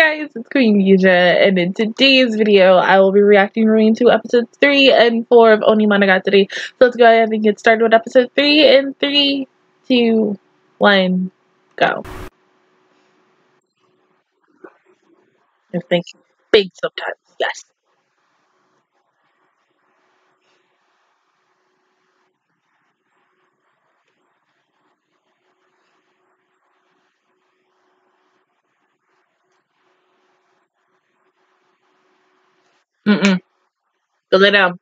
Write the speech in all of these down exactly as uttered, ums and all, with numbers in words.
guys, it's Queendija, and in today's video, I will be reacting and to episodes three and four of Onimonogatari. So let's go ahead and get started with episode three in three, two, one, go. And think big sometimes, yes. Mm-mm. Go lay down.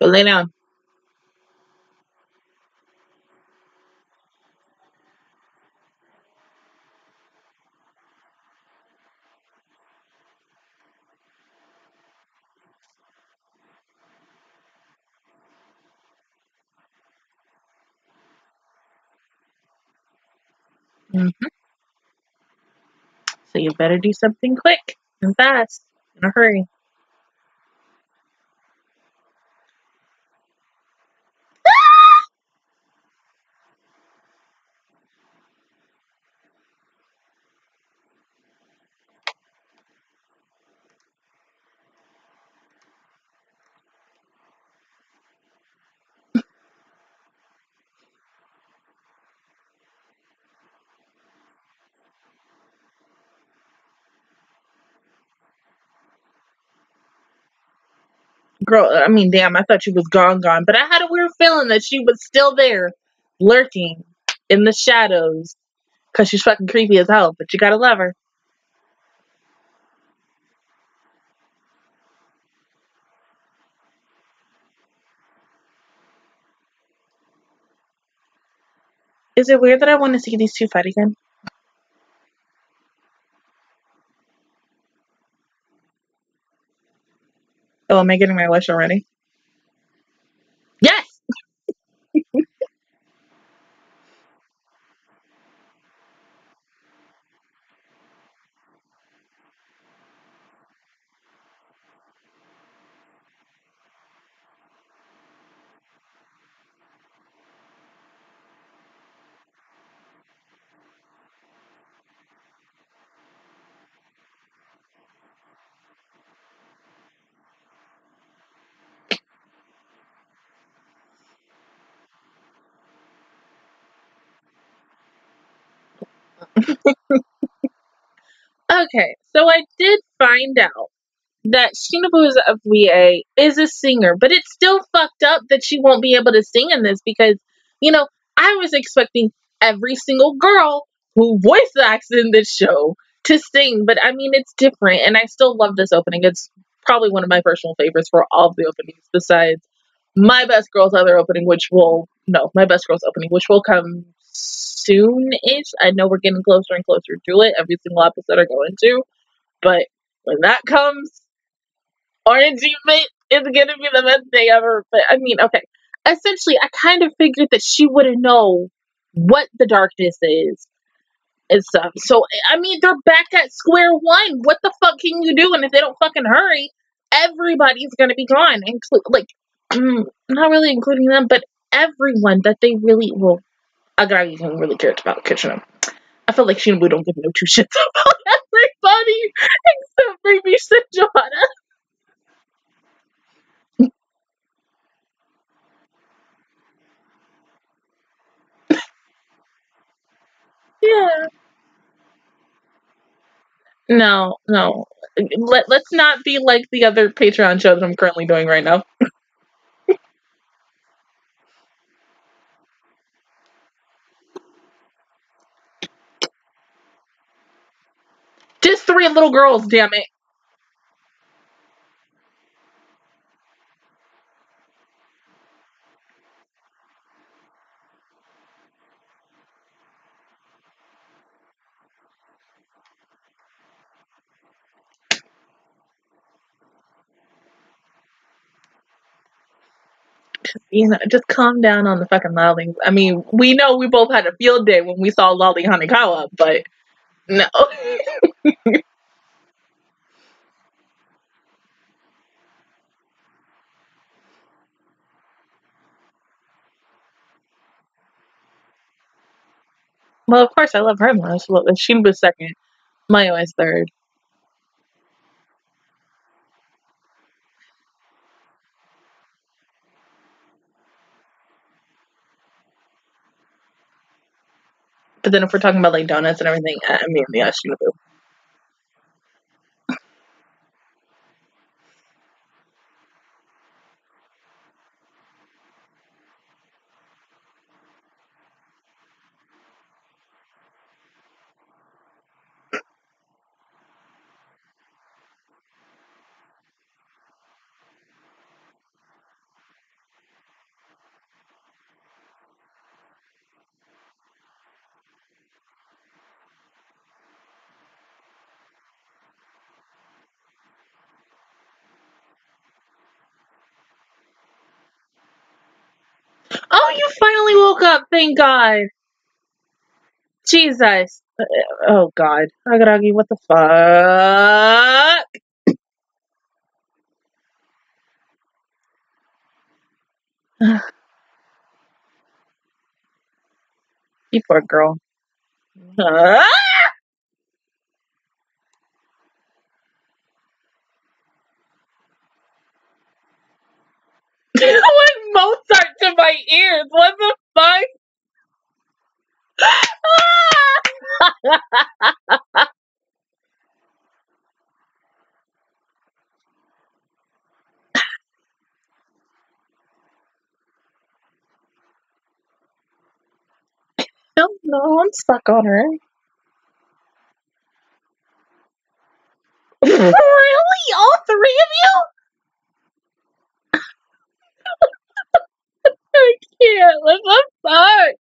Go lay down. Mm-hmm. So you better do something quick and fast in a hurry. Girl, I mean, damn, I thought she was gone, gone. But I had a weird feeling that she was still there, lurking in the shadows. Because she's fucking creepy as hell, but you gotta love her. Is it weird that I want to see these two fight again? Oh, am I getting my wish already? Yes! Okay, so I did find out that Shinobu Oshino is a singer, but it's still fucked up that she won't be able to sing in this because, you know, I was expecting every single girl who voice acts in this show to sing, but I mean, it's different, and I still love this opening. It's probably one of my personal favorites for all of the openings besides my best girl's other opening, which will, no, my best girl's opening, which will come soon-ish. I know we're getting closer and closer to it. Every single episode I go into. But when that comes, Orangey Mitt is going to be the best thing ever. But I mean, okay. Essentially, I kind of figured that she wouldn't know what the darkness is and stuff. So, I mean, they're back at square one. What the fuck can you do? And if they don't fucking hurry, everybody's going to be gone. Inclu like, not really including them, but everyone that they really will. Akinagi didn't really care about Kitchener. I feel like Shinobu don't give no two shits about everybody except maybe Sejuana. Yeah. No, no. Let, let's not be like the other Patreon shows I'm currently doing right now. Just three little girls, damn it. Just, you know, just calm down on the fucking lollings. I mean, we know we both had a field day when we saw Lolly Hanekawa, but no. Well, of course I love her most. Well, Shinobu's second. Mayoi's third. But then if we're talking about like donuts and everything, I mean, yeah, Shinobu. You finally woke up, thank God. Jesus. Oh, God. Araragi, what the fuck? You poor girl. Ah! Mozart to my ears. What the fuck? Ah! No, no, I'm stuck on her. Really? All three of you? I can't. What the fuck?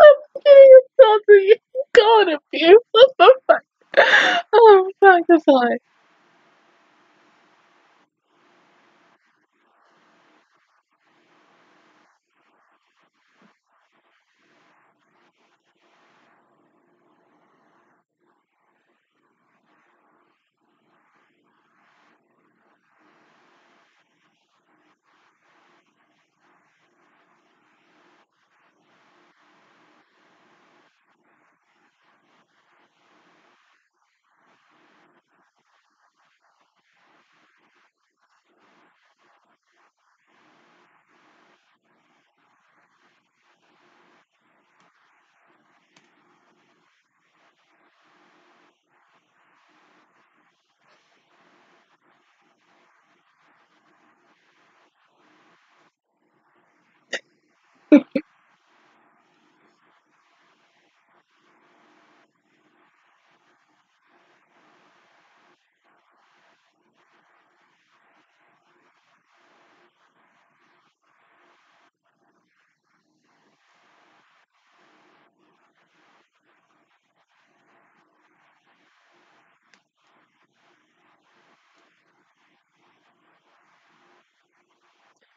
I'm getting insulted. God, abuse. What the fuck? Oh, fuck. That's hard.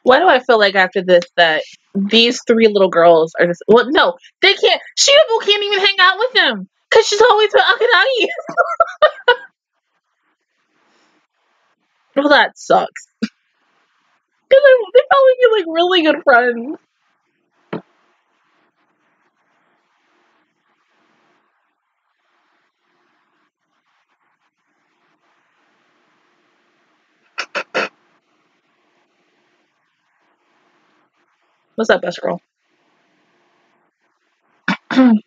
Why do I feel like after this that these three little girls are just... Well, no, they can't... Shinobu can't even hang out with them because she's always with Akinagi. Well, that sucks. Because they probably be, like, really good friends. What's up, best girl? But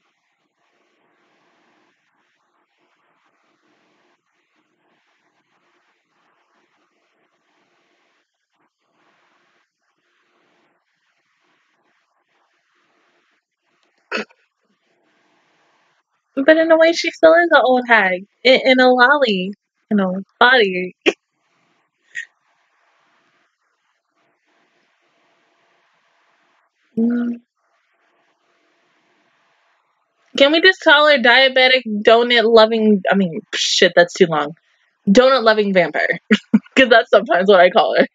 in a way, she still is an old hag. In, in a lolly, you know, body. Can we just call her diabetic donut loving? I mean, shit, that's too long. Donut loving vampire, because that's sometimes what I call her.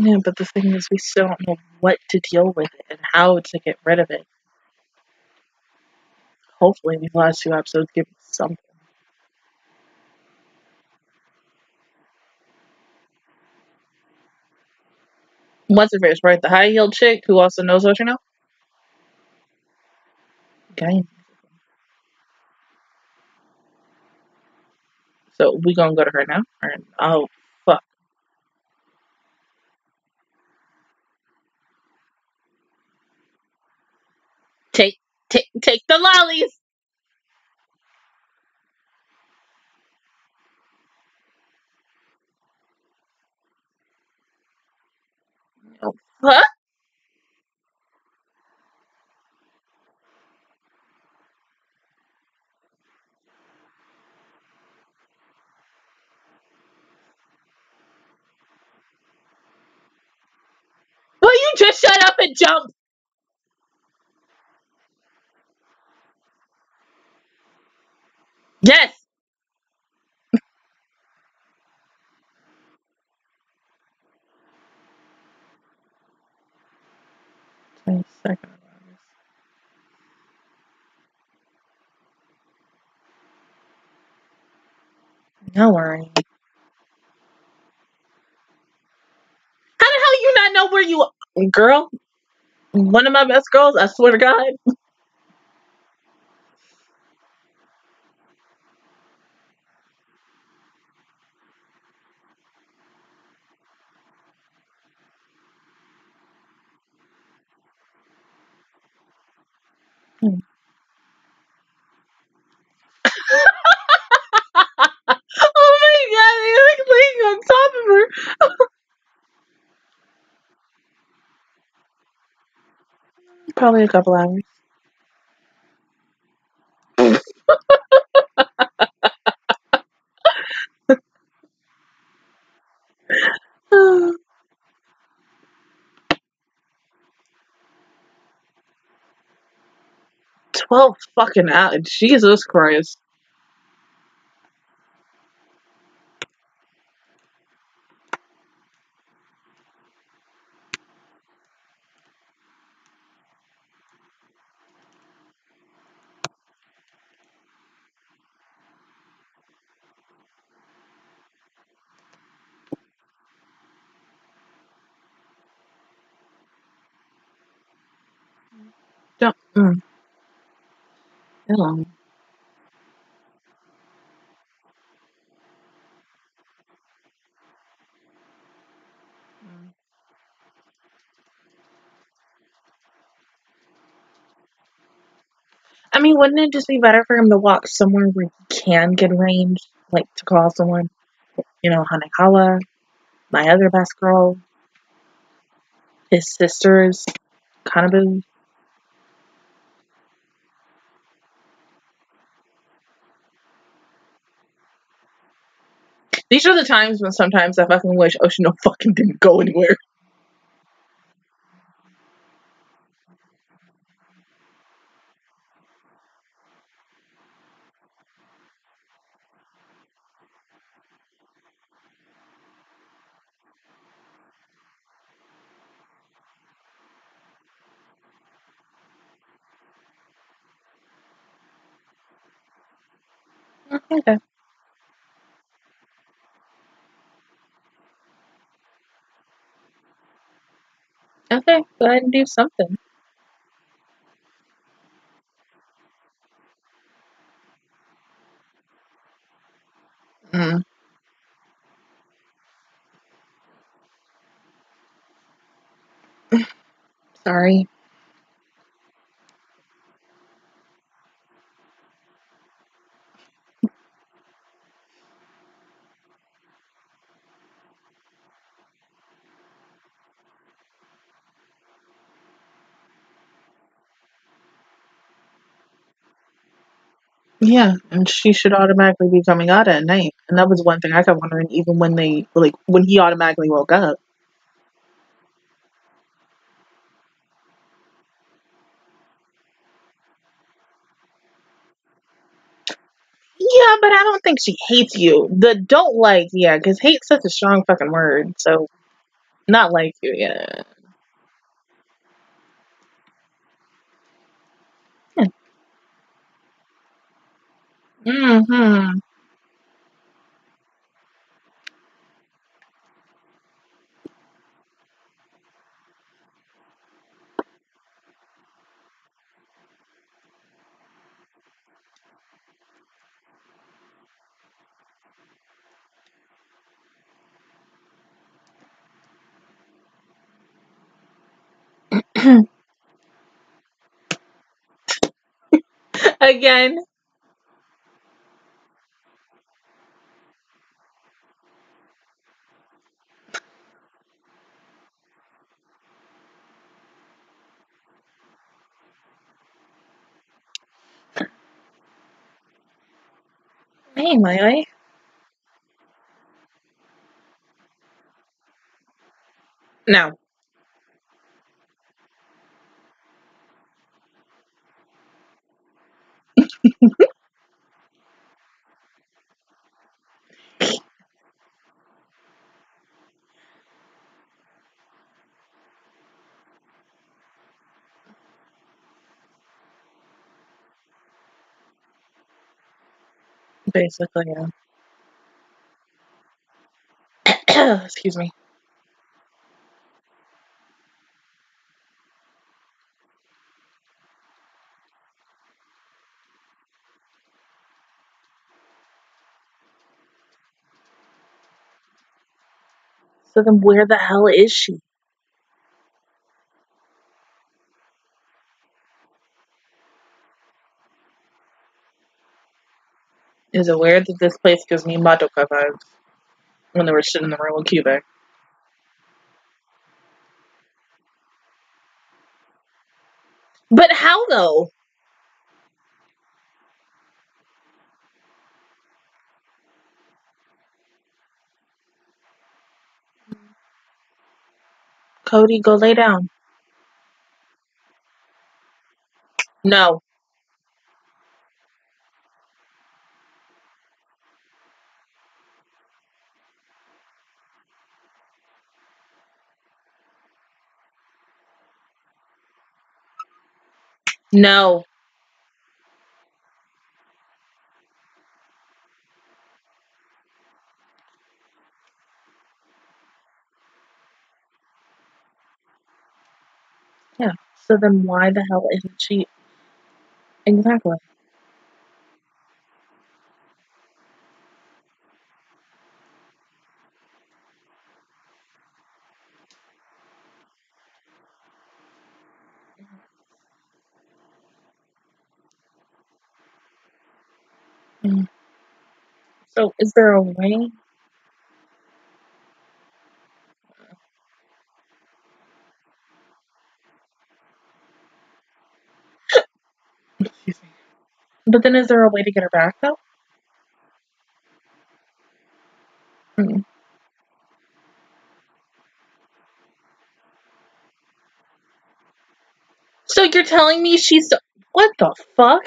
Yeah, but the thing is, we still don't know what to deal with it and how to get rid of it. Hopefully, these last two episodes give us something. What's her face, right? The high heeled chick who also knows Oshino? Okay. So we gonna go to her now? Or, oh, fuck. Take, take, take the lollies! Oh, fuck! Will you just shut up and jump? Yes. twenty-second. No worry. Know where you are. Girl, one of my best girls, I swear to God. Hmm. Oh my God, he's like laying on top of her. Probably a couple hours. Twelve fucking hours. Jesus Christ. Don't. Mm. Hello. Mm. I mean, wouldn't it just be better for him to walk somewhere where he can get range, like to call someone, you know, Hanekawa, my other best girl, his sisters, Kanabu. These are the times when sometimes I fucking wish Oshino fucking didn't go anywhere. Okay. Okay, go ahead and do something. Mm. Sorry. Yeah, and she should automatically be coming out at night. And that was one thing I kept wondering, even when they, like, when he automatically woke up. Yeah, but I don't think she hates you. The don't like, yeah, because hate's such a strong fucking word, so Not like you, yeah. Yeah. Mm-hmm. Again. Hey, Mayoi. No. Basically, yeah. Excuse me. So then where the hell is she? Is it weird that this place gives me Madoka vibes when they were sitting in the room with Cuba? But how though? Cody, go lay down. No. No. Yeah, so then why the hell isn't she? Exactly. Mm. So, is there a way? Excuse me. But then, is there a way to get her back though? Mm. So you're telling me she's so what the fuck?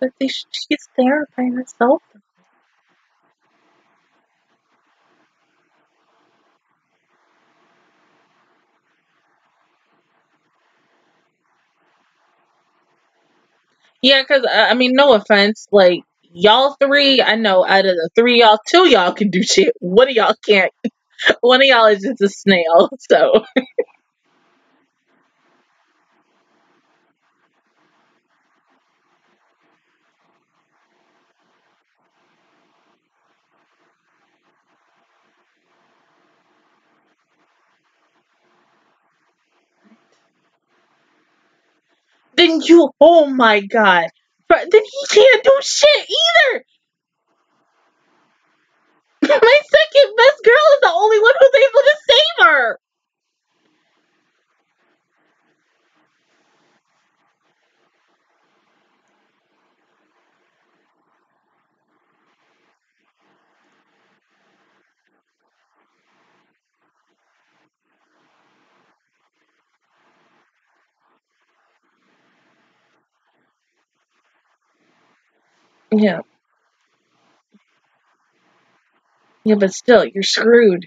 But they, she's there by herself. Yeah, because, I mean, no offense, like, y'all three, I know out of the three y'all, two y'all can do shit. One of y'all can't. One of y'all is just a snail, so... Then you, oh my god. But then he can't do shit either! My second best girl is the only one who's able to save her! Yeah. Yeah, but still, you're screwed.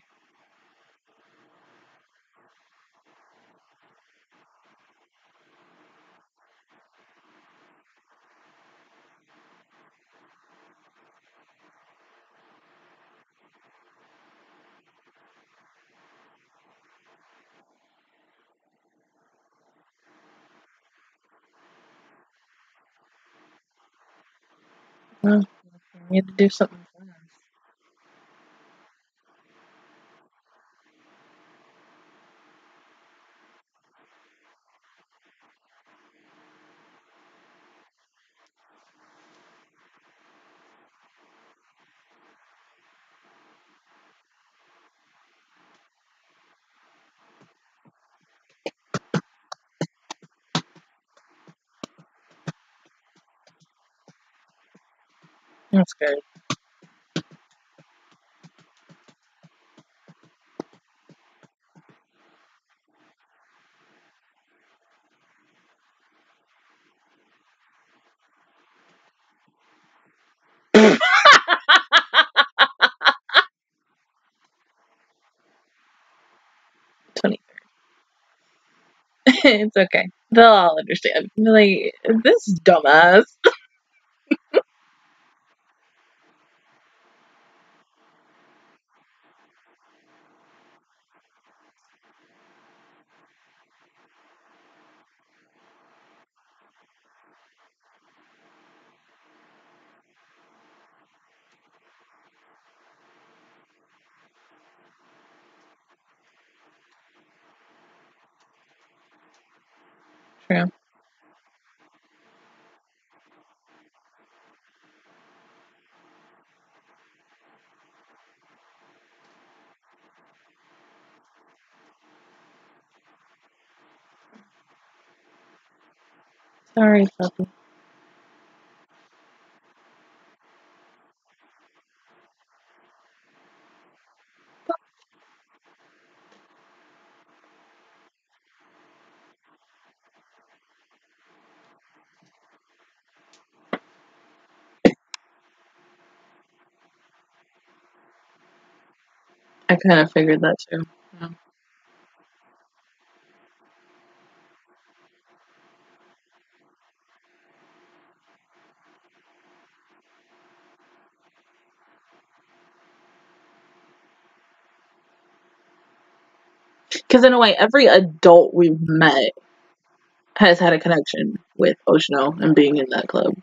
Well, you need to do something fast. That's good. twenty-third. It's okay. They'll all understand. Like, this dumbass. True. Sorry, puppy. I kind of figured that too. Yeah. Because in a way, every adult we've met has had a connection with Oshino and being in that club.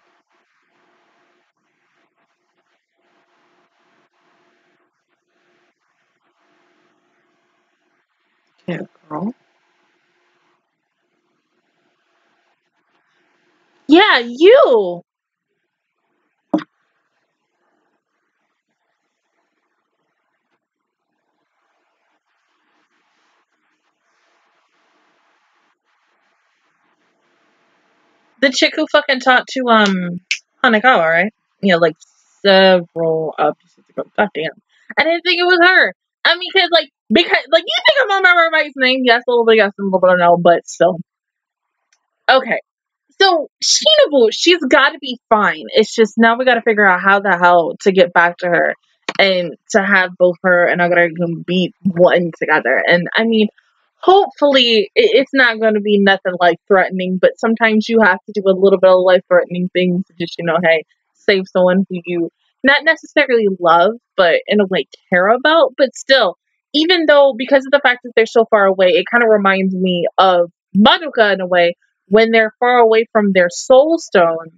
Yeah, girl. Yeah, you. The chick who fucking taught to um Hanekawa, right? Yeah, like several episodes ago. God damn. I didn't think it was her. I mean, cause like, because like, you think I'm gonna remember everybody's name? Yes, a little bit, yes, a little bit, no, but still. Okay, so Shinobu, she's got to be fine. It's just now we got to figure out how the hell to get back to her and to have both her and Akinagi be one together. And I mean, hopefully, it, it's not going to be nothing life threatening. But sometimes you have to do a little bit of life threatening things to just, you know, hey, save someone who you. Not necessarily love, but in a way care about, but still, even though because of the fact that they're so far away, it kind of reminds me of Madoka in a way. When they're far away from their soul stone,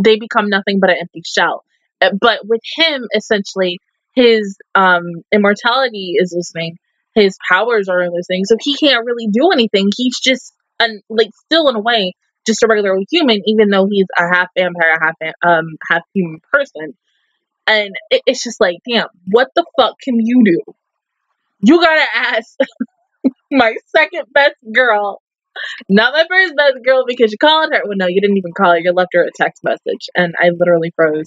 they become nothing but an empty shell. Uh, But with him, essentially, his um, immortality is listening. His powers are listening, so he can't really do anything. He's just an, like still in a way just a regular old human, even though he's a half vampire, half um half human person. And it, it's just like, damn, what the fuck can you do? You gotta ask my second best girl, not my first best girl, because you called her. Well, no, you didn't even call her. You left her a text message, and I literally froze.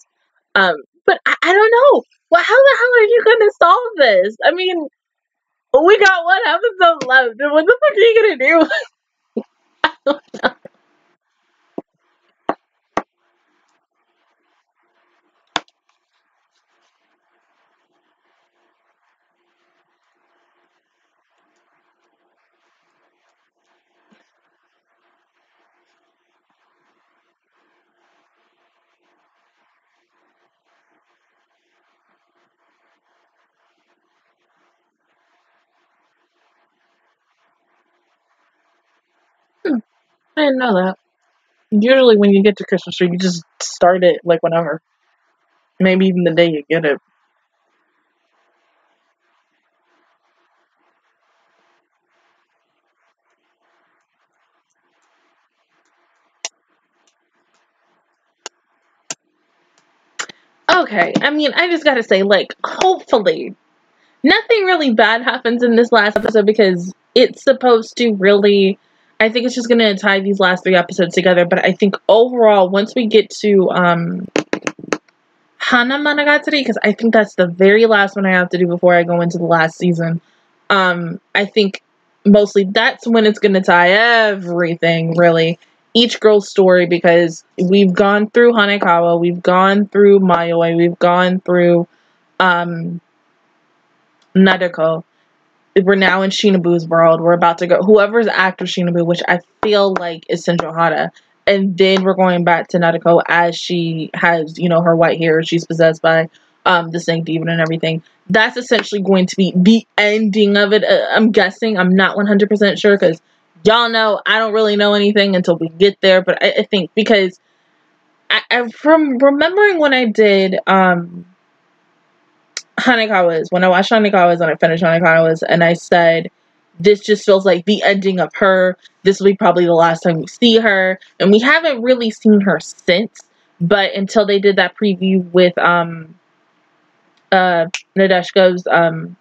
Um, but I, I don't know. Well, how the hell are you gonna solve this? I mean, we got one episode left, and what the fuck are you gonna do? I don't know. I didn't know that. Usually when you get to Christmas tree, you just start it, like, whenever. Maybe even the day you get it. Okay, I mean, I just gotta say, like, hopefully, nothing really bad happens in this last episode because it's supposed to really... I think it's just going to tie these last three episodes together, but I think overall, once we get to um, Hanamonogatari, because I think that's the very last one I have to do before I go into the last season, um, I think mostly that's when it's going to tie everything, really. Each girl's story, because we've gone through Hanekawa, we've gone through Mayoi, we've gone through um, Nadeshka. We're now in Shinobu's world. We're about to go. Whoever's after Shinobu, which I feel like is Senju Hara. And then we're going back to Nadeshka as she has, you know, her white hair. She's possessed by um, the Snake Demon and everything. That's essentially going to be the ending of it. Uh, I'm guessing. I'm not one hundred percent sure because y'all know I don't really know anything until we get there. But I, I think because I, I from remembering when I did... Um, Hanekawa's, when I watched Hanekawa's and I finished Hanekawa's, and I said, this just feels like the ending of her. This will be probably the last time we see her. And we haven't really seen her since, but until they did that preview with um, uh, Nadeshka's, um,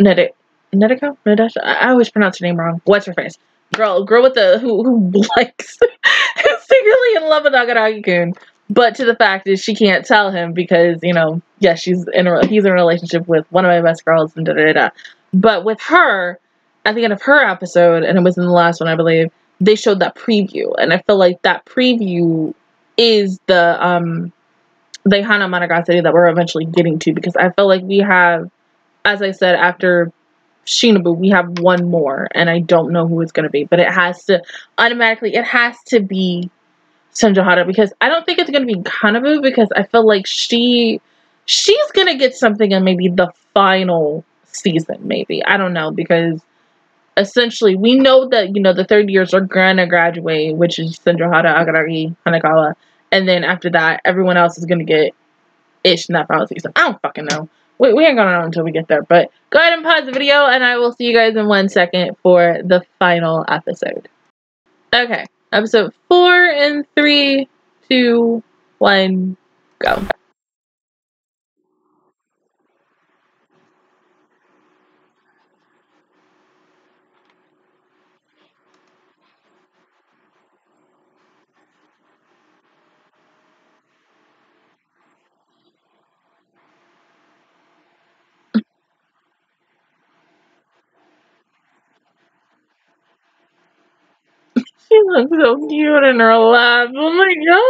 Nade Nadeshka? Nadeshka? I always pronounce her name wrong. What's her face? Girl, girl with the, who, who likes, who's secretly in love with Akinagi-kun. But to the fact is she can't tell him because, you know, yeah, she's in a, he's in a relationship with one of my best girls and da-da-da-da. But with her, at the end of her episode, and it was in the last one, I believe, they showed that preview. And I feel like that preview is the, um, the Hanamonogatari that we're eventually getting to. Because I feel like we have, as I said, after Shinobu, we have one more. And I don't know who it's going to be. But it has to, automatically, it has to be Senju Hara, because I don't think it's going to be Kanabu, because I feel like she she's going to get something in maybe the final season, maybe. I don't know, because essentially we know that, you know, the third years are going to graduate, which is Senju Hara, Araragi, Hanekawa, and then after that, everyone else is going to get ish in that final season. I don't fucking know. We, we ain't going to know until we get there, but go ahead and pause the video, and I will see you guys in one second for the final episode. Okay. Episode four in three, two, one, go. She looks so cute in her lab. Oh my god.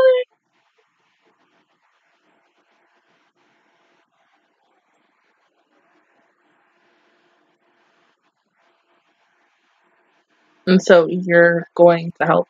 And so you're going to help.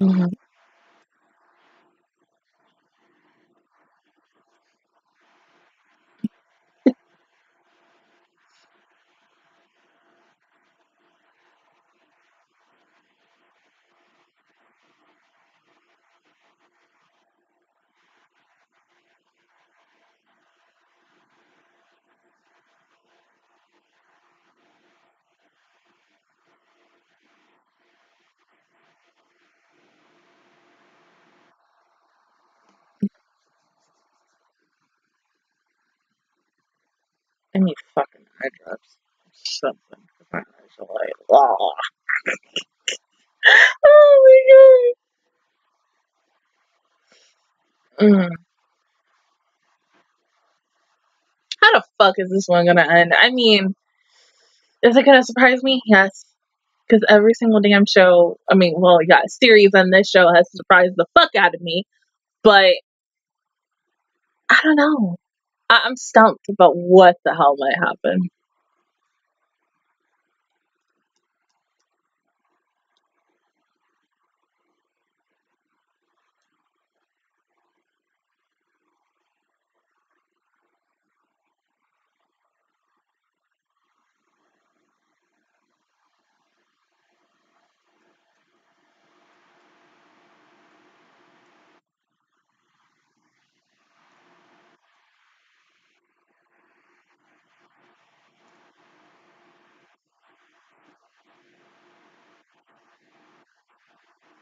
Mm-hmm. I need fucking eye drops. Something. Oh my god. Mm. How the fuck is this one gonna end? I mean, is it gonna surprise me? Yes. Because every single damn show, I mean, well, yeah, series on this show has surprised the fuck out of me. But I don't know. I I'm stumped about what the hell might happen.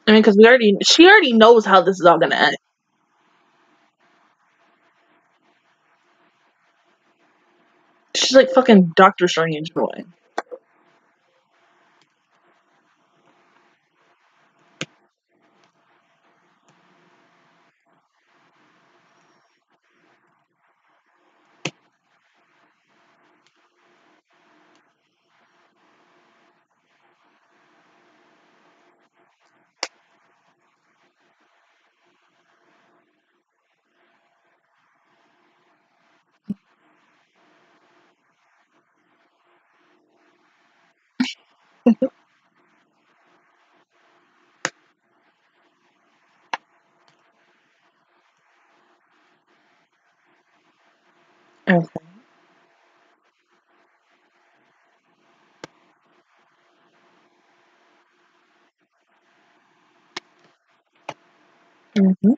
I mean, because we already, she already knows how this is all gonna end. She's like fucking Doctor Strange in a way. Okay. Mm-hmm.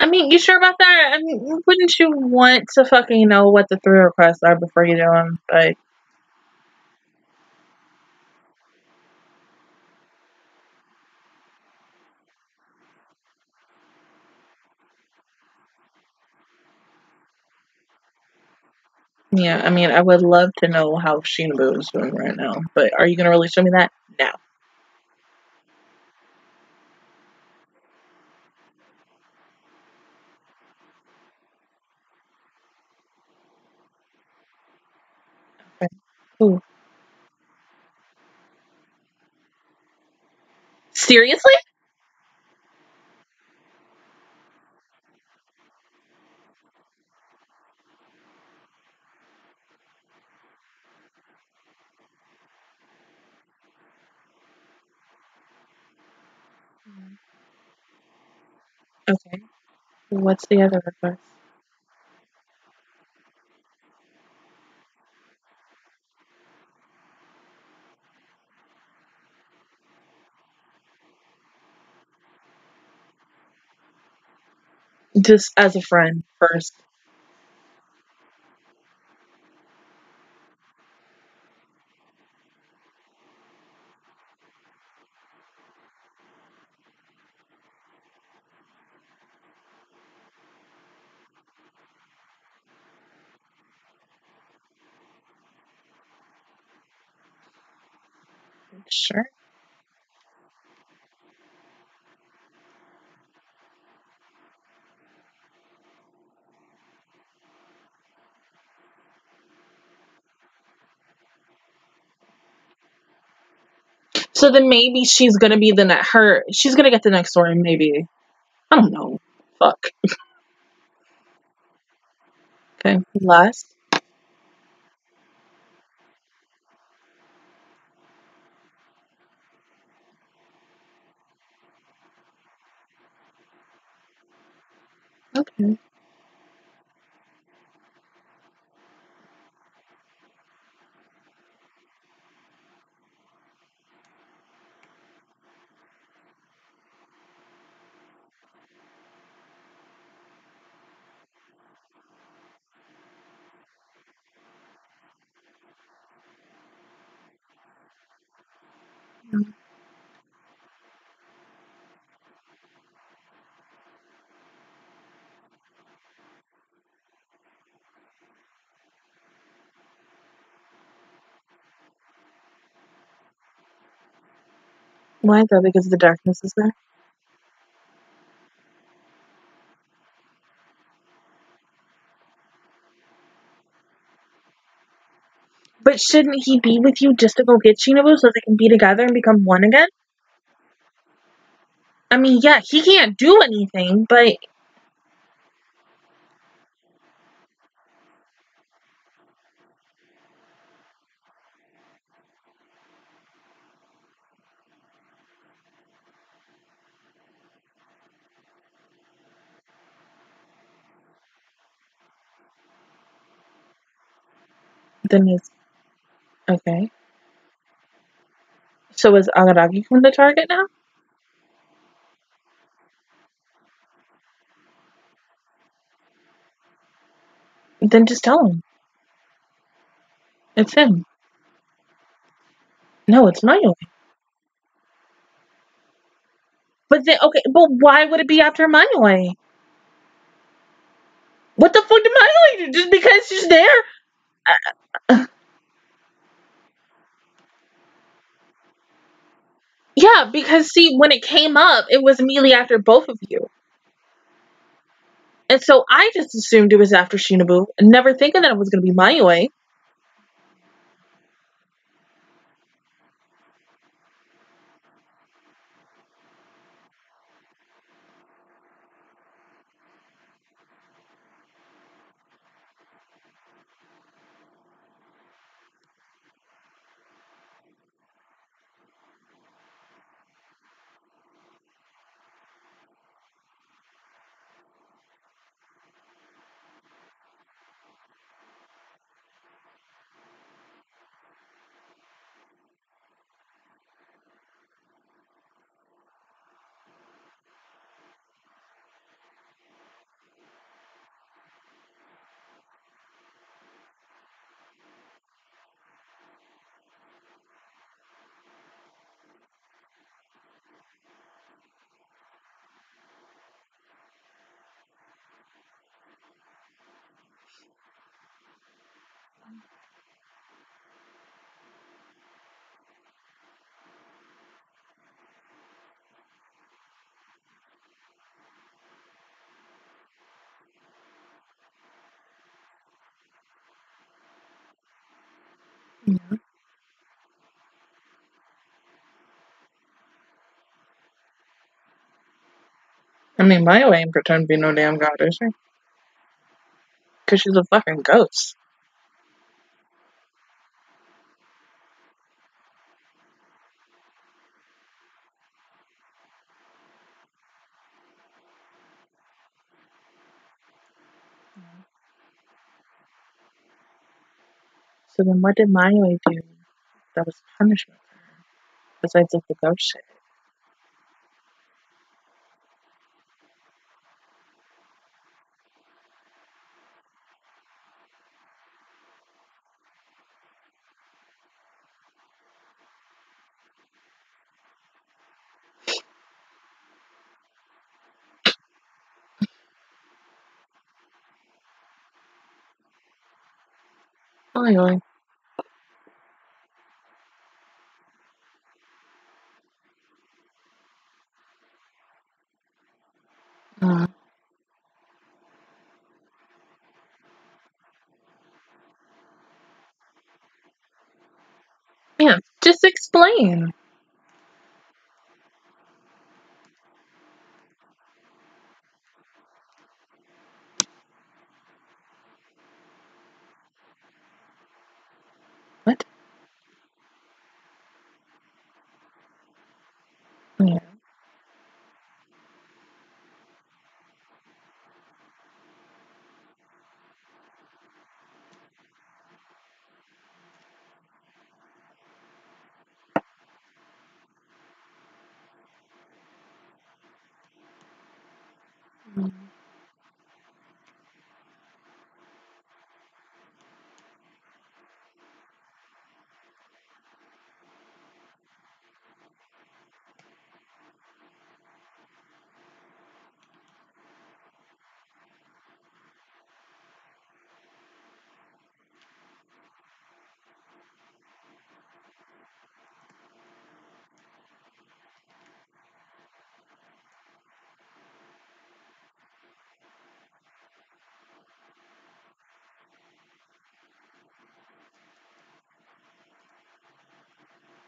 I mean, you sure about that? I mean, wouldn't you want to fucking know what the three requests are before you do them? Like, yeah, I mean, I would love to know how Shinobu is doing right now, but are you going to really show me that? No. Okay. Ooh. Seriously? Okay. What's the other request? Just as a friend first. Sure. So then maybe she's gonna be the next, her, she's gonna get the next one, maybe. I don't know. Fuck. Okay, last. Okay. Mm-hmm. Why though? Because the darkness is there? But shouldn't he be with you just to go get Shinobu so they can be together and become one again? I mean, yeah, he can't do anything, but... Then he's... Okay. So is Araragi from the target now? Then just tell him. It's him. No, it's Mayoi. But then, okay, but why would it be after Mayoi? What the fuck did Mayoi do? Just because she's there? Uh, yeah, because see, when it came up, it was immediately after both of you. And so I just assumed it was after Shinobu, never thinking that it was going to be Mayoi. Yeah. I mean, Mayoi ain't pretend to be no damn god, is she? Because she's a fucking ghost. So then what did Mayoi do that was punishment for her, besides like the ghost shit? Mayoi. Uh. Yeah, just explain. What? Yeah.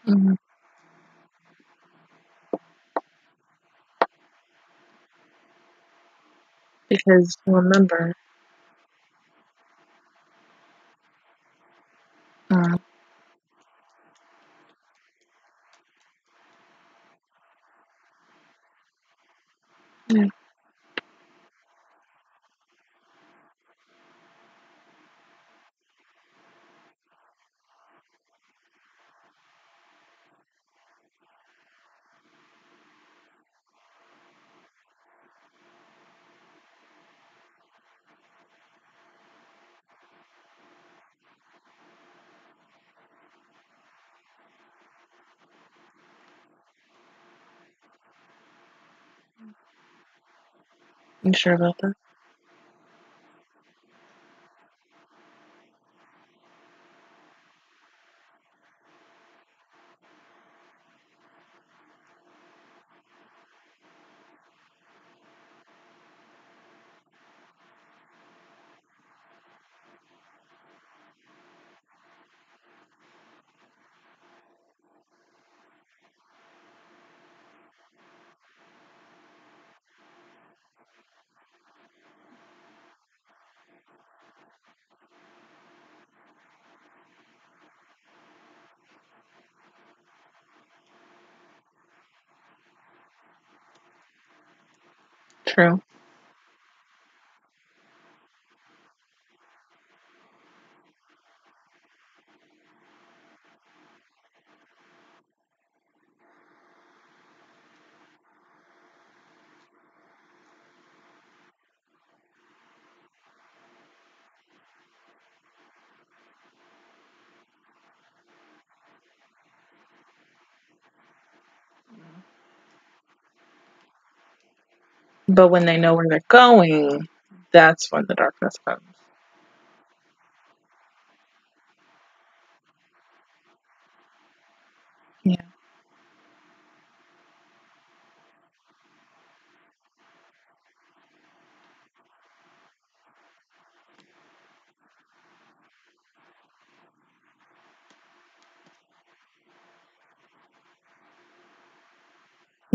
Mhm. Because remember, uh, yeah, you sure about that? True. But when they know where they're going, that's when the darkness comes. Yeah.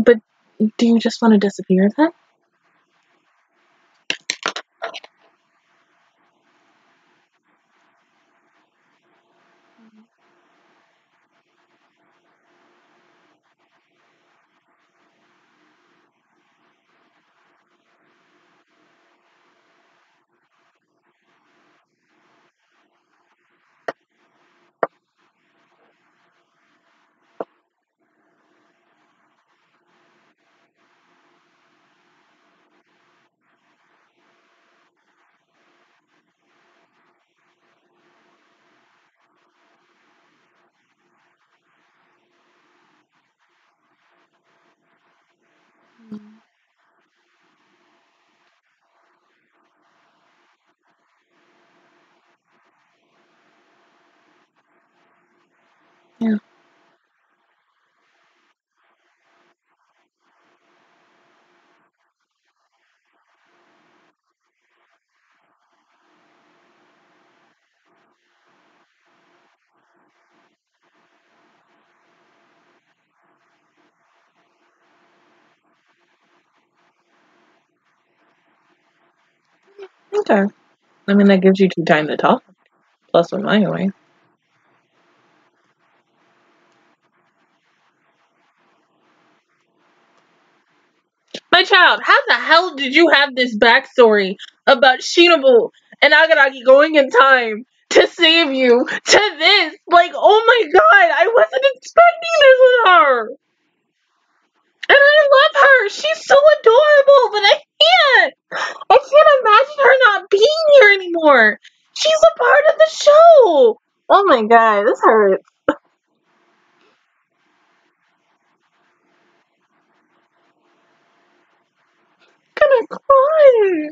But do you just want to disappear then? Mhm. Yeah. Okay. I mean, that gives you two time to talk. Plus, with my away. My child, how the hell did you have this backstory about Shinobu and Akinagi going in time to save you to this? Like, oh my god, I wasn't expecting this with her. And I love her. She's so adorable, but I can't. I can't imagine her not being here anymore. She's a part of the show. Oh my god, this hurts. I'm gonna cry.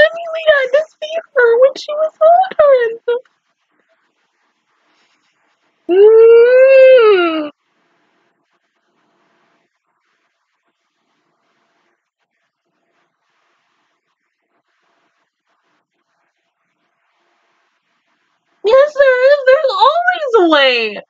I mean, Lena, this she was horrid. Mm. Yes, there is. There's always a way.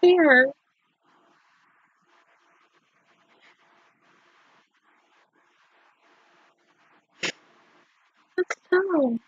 Fair. Let's go.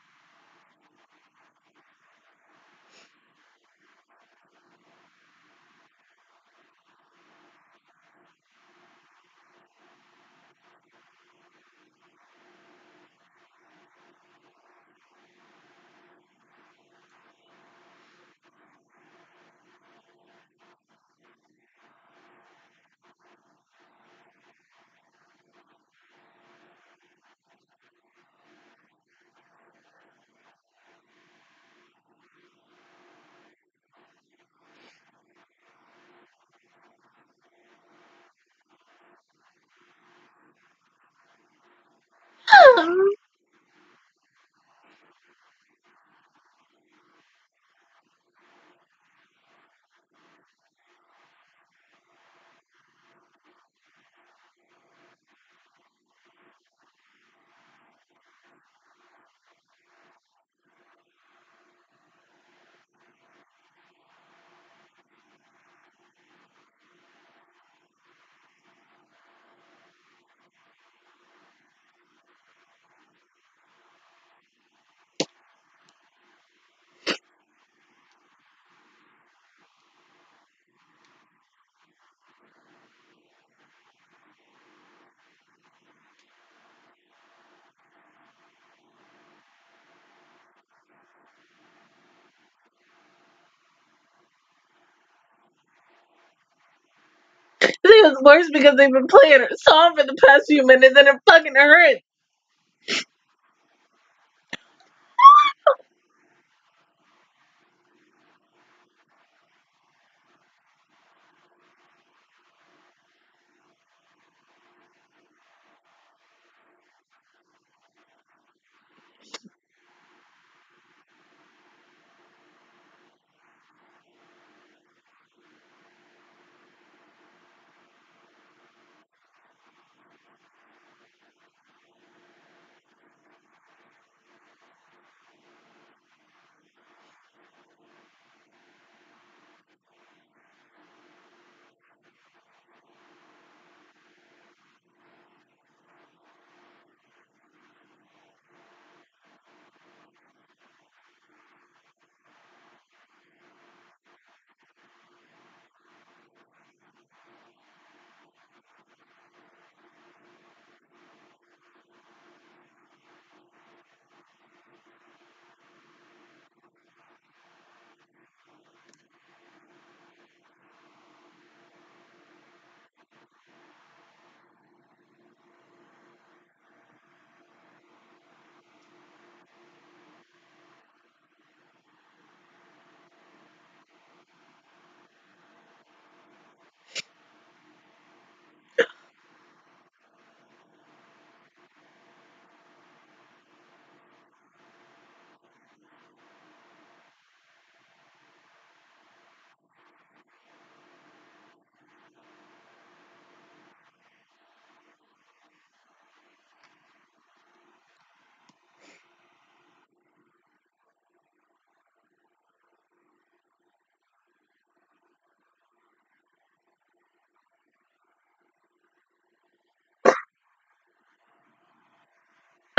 It's worse because they've been playing her song for the past few minutes and it fucking hurts.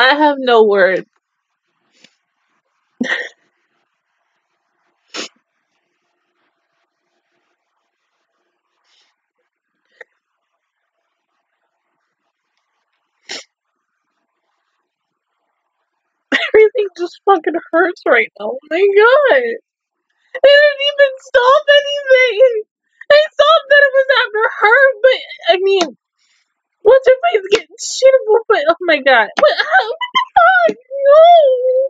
I have no words. Everything just fucking hurts right now. Oh my god! I didn't even stop anything! I thought that it was after her, but, I mean, what's her face getting shitable, but, oh my god. What, how, what the fuck? No!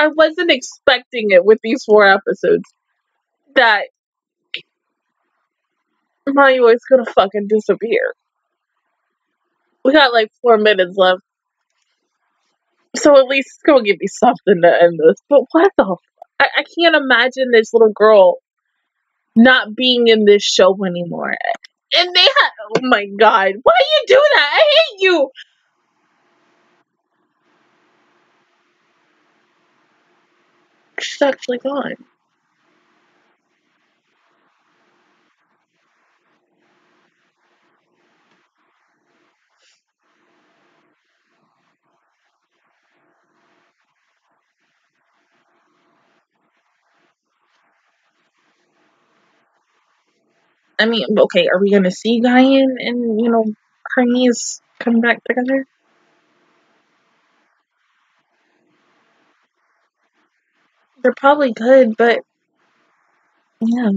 I wasn't expecting it with these four episodes. That Mayoi is gonna fucking disappear. We got like four minutes left. So at least it's gonna give me something to end this. But what the fuck? I, I can't imagine this little girl not being in this show anymore. And they had, oh my god, why you do that? I hate you! She's actually gone. I mean, okay, are we gonna see Guyan and, you know, Hermes come back together? They're probably good, but, yeah.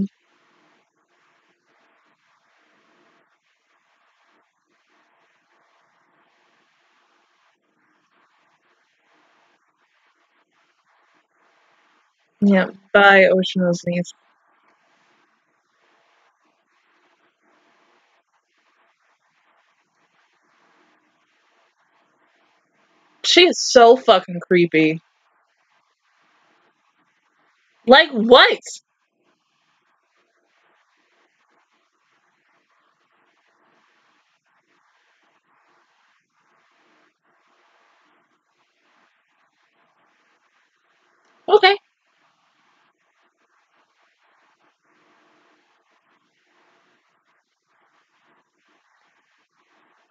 Yeah, bye, Oshino's niece. She is so fucking creepy. Like what? Okay.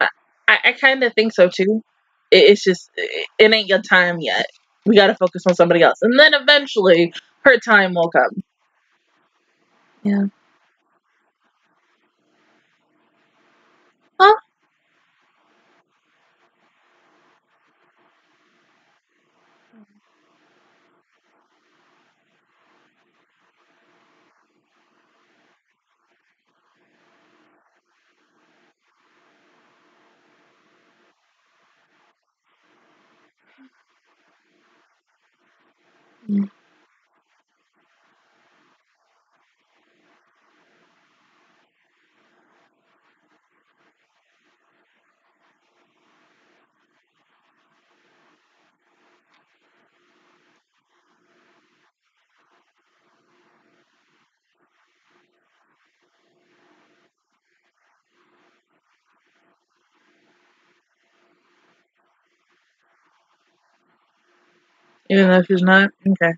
I, I, I kind of think so too. It's just, it ain't your time yet. We gotta focus on somebody else. And then eventually, her time will come. Yeah. Huh? Mm. Even though she's not? Okay.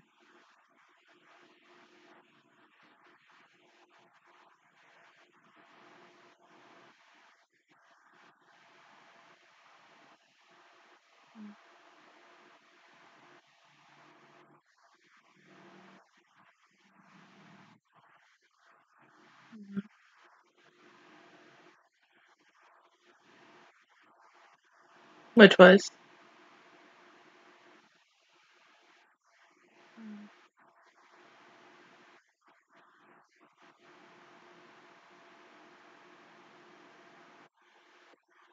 Which was?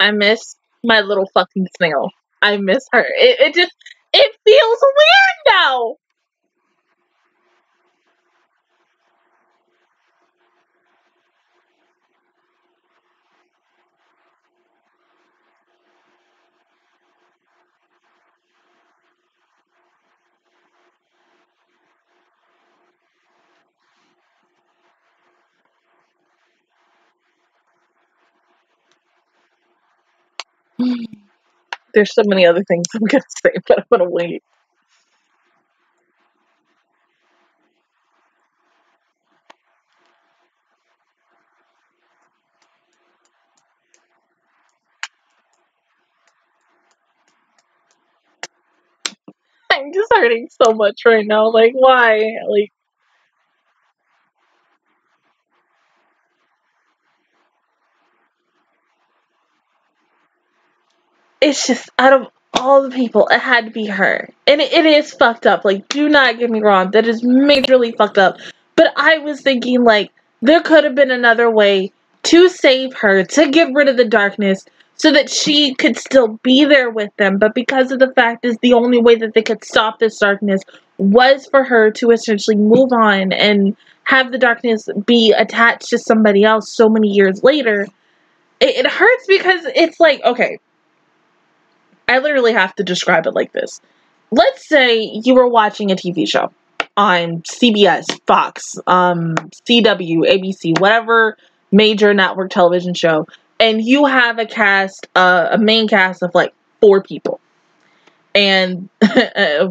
I miss my little fucking snail. I miss her. It, it just, it feels weird now. There's so many other things I'm gonna say, but I'm gonna wait. I'm just hurting so much right now. Like, why? Like, it's just, out of all the people, it had to be her. And it, it is fucked up. Like, do not get me wrong. That is majorly fucked up. But I was thinking, like, there could have been another way to save her, to get rid of the darkness, so that she could still be there with them. But because of the fact is the only way that they could stop this darkness was for her to essentially move on and have the darkness be attached to somebody else so many years later. It, it hurts because it's like, okay, I literally have to describe it like this. Let's say you were watching a T V show on C B S, Fox, um, C W, A B C, whatever major network television show, and you have a cast, uh, a main cast of like four people. And I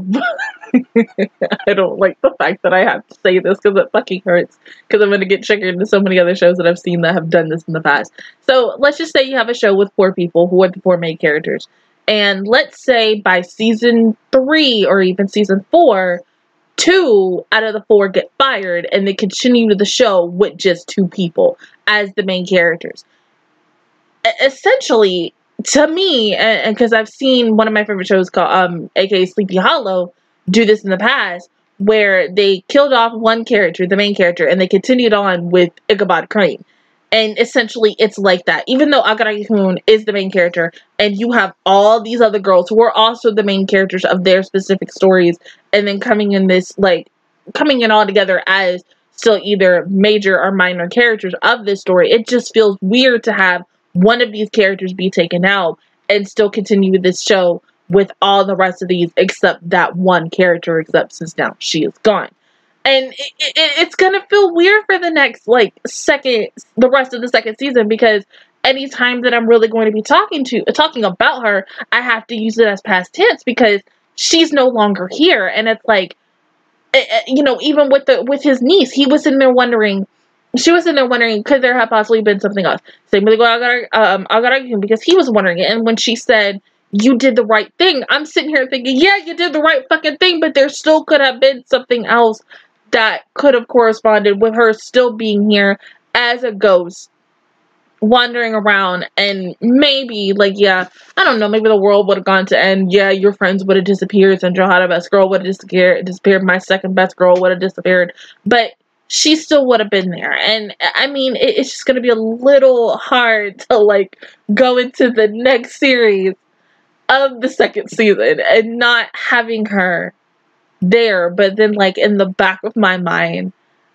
don't like the fact that I have to say this because it fucking hurts, because I'm going to get triggered into so many other shows that I've seen that have done this in the past. So let's just say you have a show with four people who are the four main characters. And let's say by season three or even season four, two out of the four get fired and they continue the show with just two people as the main characters. Essentially, to me, and because I've seen one of my favorite shows called, um, aka Sleepy Hollow, do this in the past, where they killed off one character, the main character, and they continued on with Ichabod Crane. And essentially, it's like that. Even though Akinagi-kun is the main character, and you have all these other girls who are also the main characters of their specific stories, and then coming in this, like, coming in all together as still either major or minor characters of this story, it just feels weird to have one of these characters be taken out and still continue this show with all the rest of these except that one character, except since now she is gone. And it, it, it's gonna feel weird for the next, like, second, the rest of the second season, because any time that I'm really going to be talking to, talking about her, I have to use it as past tense because she's no longer here. And it's like, it, you know, even with the, with his niece, he was in there wondering, she was in there wondering, could there have possibly been something else? Same with Akinagi, um, Akinagi, because he was wondering it. And when she said, you did the right thing, I'm sitting here thinking, yeah, you did the right fucking thing, but there still could have been something else that could have corresponded with her still being here as a ghost wandering around. And maybe, like, yeah, I don't know, maybe the world would have gone to end. Yeah, your friends would have disappeared. Sandra had a best girl would have disappeared, disappeared. My second best girl would have disappeared. But she still would have been there. And I mean, it, it's just going to be a little hard to, like, go into the next series of the second season and not having her there. But then, like, in the back of my mind,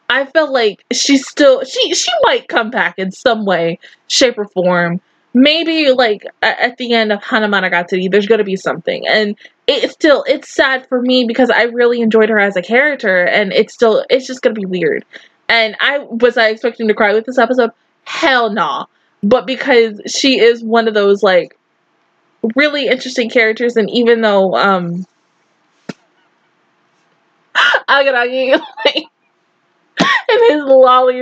I feel like she's still, she she might come back in some way, shape, or form. Maybe, like, at the end of Hanamonogatari, there's gonna be something. And it's still, it's sad for me because I really enjoyed her as a character, and it's still, it's just gonna be weird. And I was I expecting to cry with this episode? Hell nah. But because she is one of those, like, really interesting characters, and even though um Akinagi, like, and his lolly,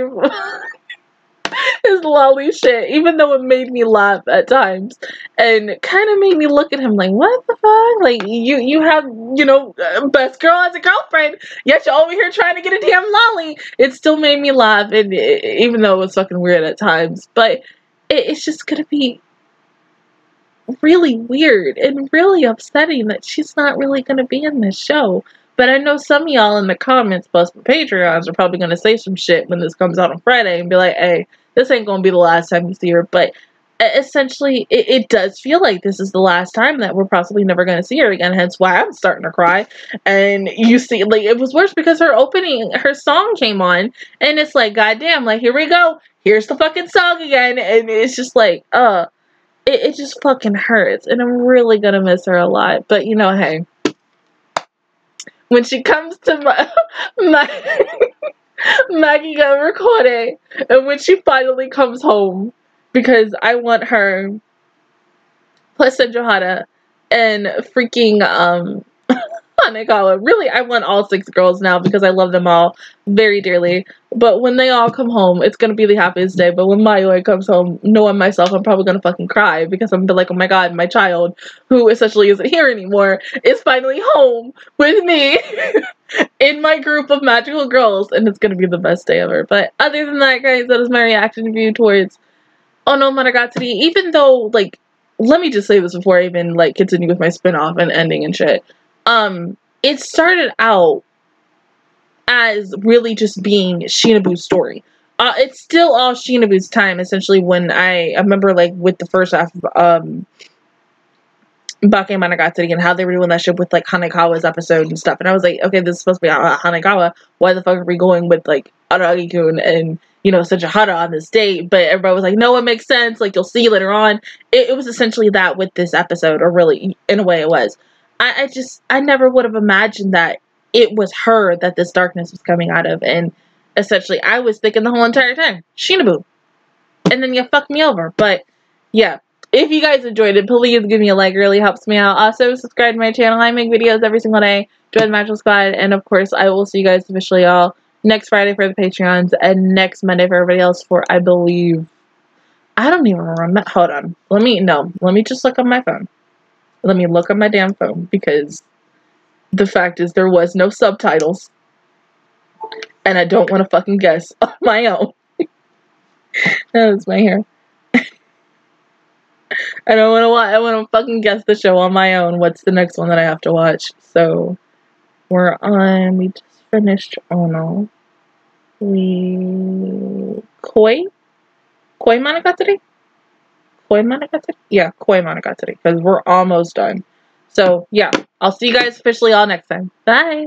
his lolly shit, even though it made me laugh at times, and kind of made me look at him like, what the fuck? Like, you, you have, you know, best girl as a girlfriend, yet you're over here trying to get a damn lolly. It still made me laugh, and it, even though it was fucking weird at times, but it, it's just gonna be really weird and really upsetting that she's not really gonna be in this show. But I know some of y'all in the comments, plus the Patreons, are probably going to say some shit when this comes out on Friday and be like, hey, this ain't going to be the last time you see her. But essentially, it, it does feel like this is the last time that we're possibly never going to see her again, hence why I'm starting to cry. And you see, like, it was worse because her opening, her song came on, and it's like, goddamn, like, here we go. Here's the fucking song again. And it's just like, uh, it, it just fucking hurts. And I'm really going to miss her a lot. But, you know, hey. When she comes to my, my Maggie got recorded, and when she finally comes home, because I want her, plus Senjohara, and freaking, um, Hanekawa. Really, I want all six girls now because I love them all very dearly. But when they all come home, it's going to be the happiest day. But when Mayoi comes home, knowing myself, I'm probably going to fucking cry because I'm going to be like, oh my god, my child, who essentially isn't here anymore, is finally home with me in my group of magical girls. And it's going to be the best day ever. But other than that, guys, that is my reaction view towards Onimonogatari. Even though, like, let me just say this before I even, like, continue with my spinoff and ending and shit. Um, it started out as really just being Shinobu's story. Uh, it's still all Shinobu's time, essentially, when I, I remember, like, with the first half of, um, Bakemonogatari and how they were doing that shit with, like, Hanekawa's episode and stuff. And I was like, okay, this is supposed to be uh, Hanekawa. Why the fuck are we going with, like, Araragi-kun and, you know, such a Hara on this date? But everybody was like, no, it makes sense. Like, you'll see later on. It, it was essentially that with this episode, or really, in a way it was. I, I just, I never would have imagined that it was her that this darkness was coming out of. And essentially, I was thinking the whole entire time, Shinobu. And then you fucked me over. But, yeah. If you guys enjoyed it, please give me a like. It really helps me out. Also, subscribe to my channel. I make videos every single day. Join the Magical Squad. And, of course, I will see you guys officially all next Friday for the Patreons. And next Monday for everybody else for, I believe, I don't even remember. Hold on. Let me, no. Let me just look on my phone. Let me look on my damn phone. Because the fact is, there was no subtitles. And I don't want to fucking guess on my own. That was my hair. I don't want to watch. I want to fucking guess the show on my own. What's the next one that I have to watch? So, we're on. We just finished Ono. We Koi, Koi Monogatari, Koi Monogatari. Yeah, Koi Monogatari. Because we're almost done. So yeah, I'll see you guys officially all next time. Bye.